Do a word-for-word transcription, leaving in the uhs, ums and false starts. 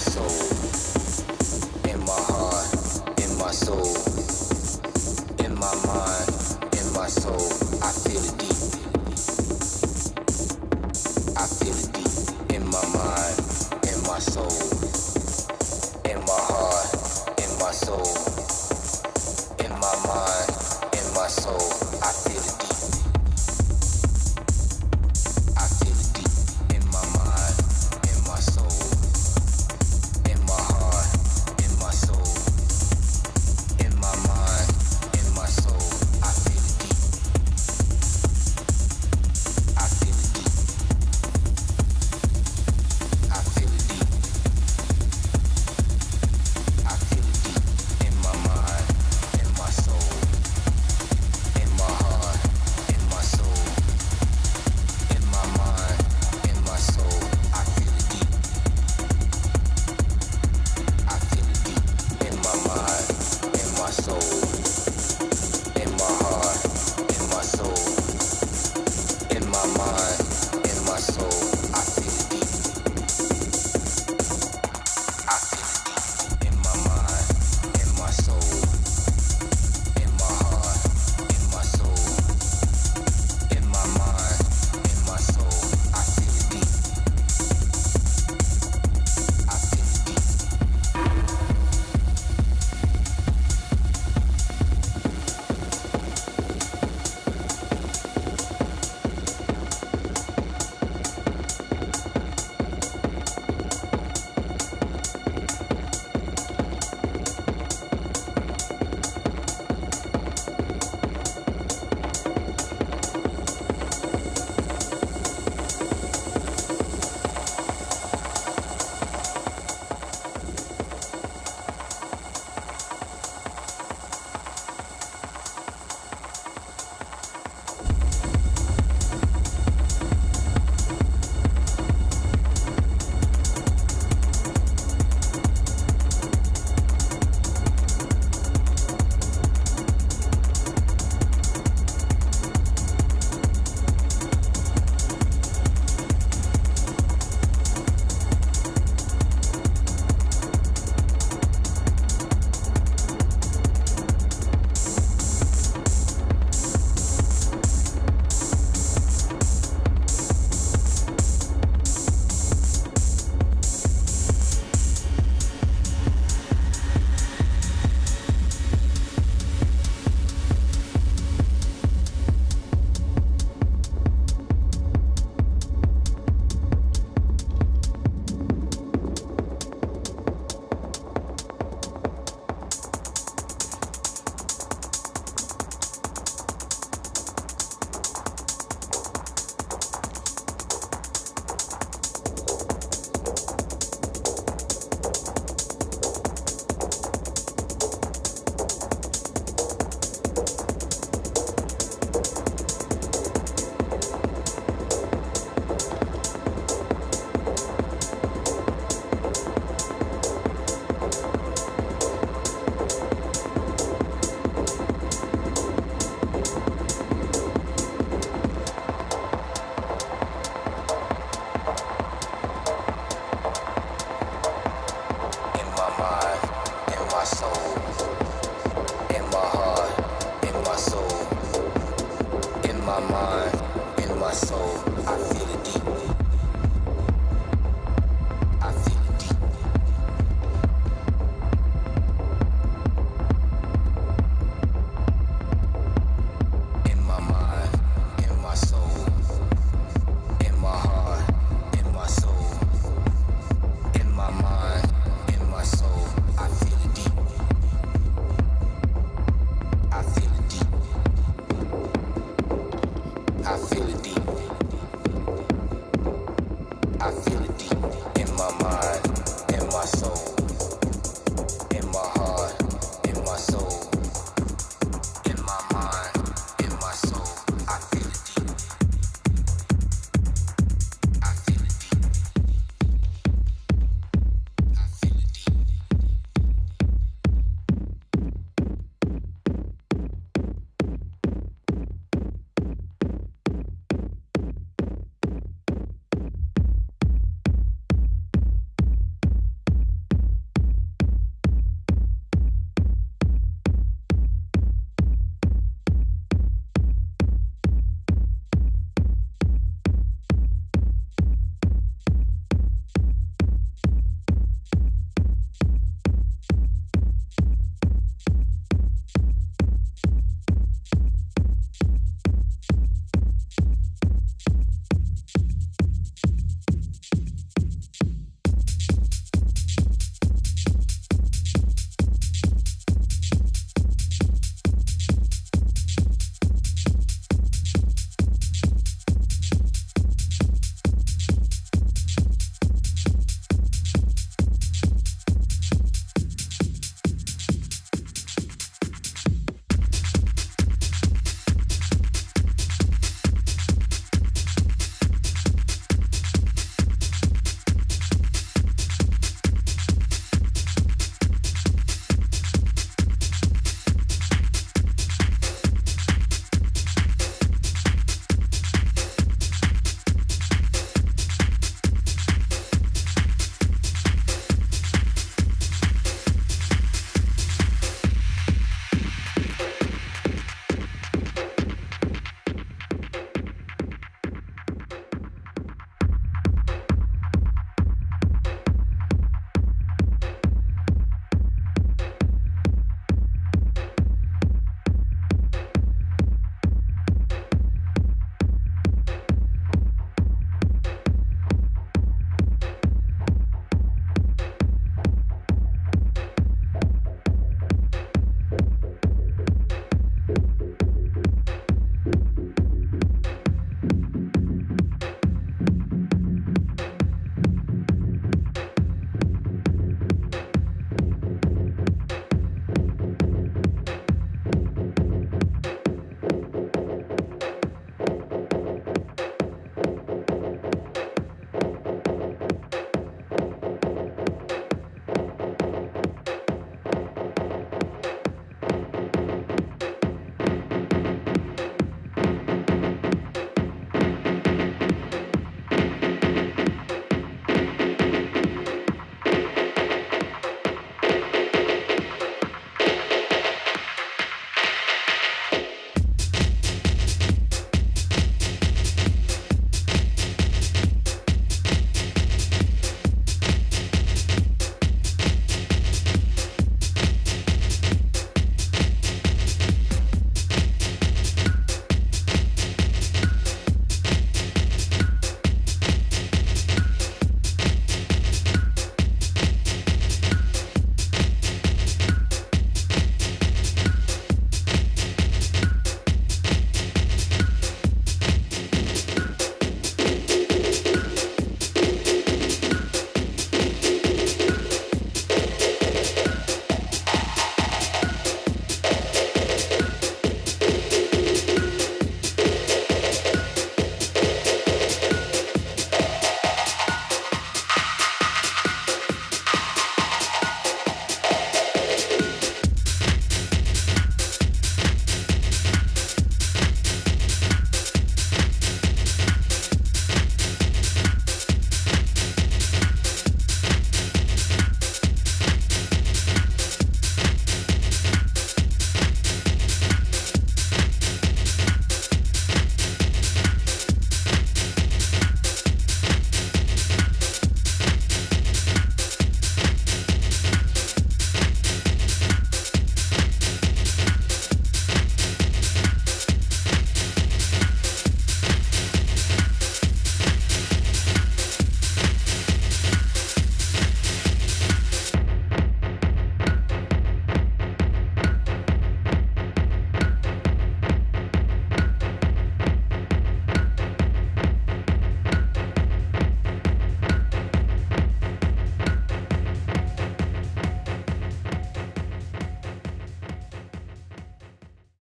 soul, in my heart, in my soul, in my mind, in my soul. I feel it deep. I feel it deep in my mind, in my soul, in my heart, in my soul, in my mind, in my soul. I feel it deep. In my mind, in my soul, I feel it deep.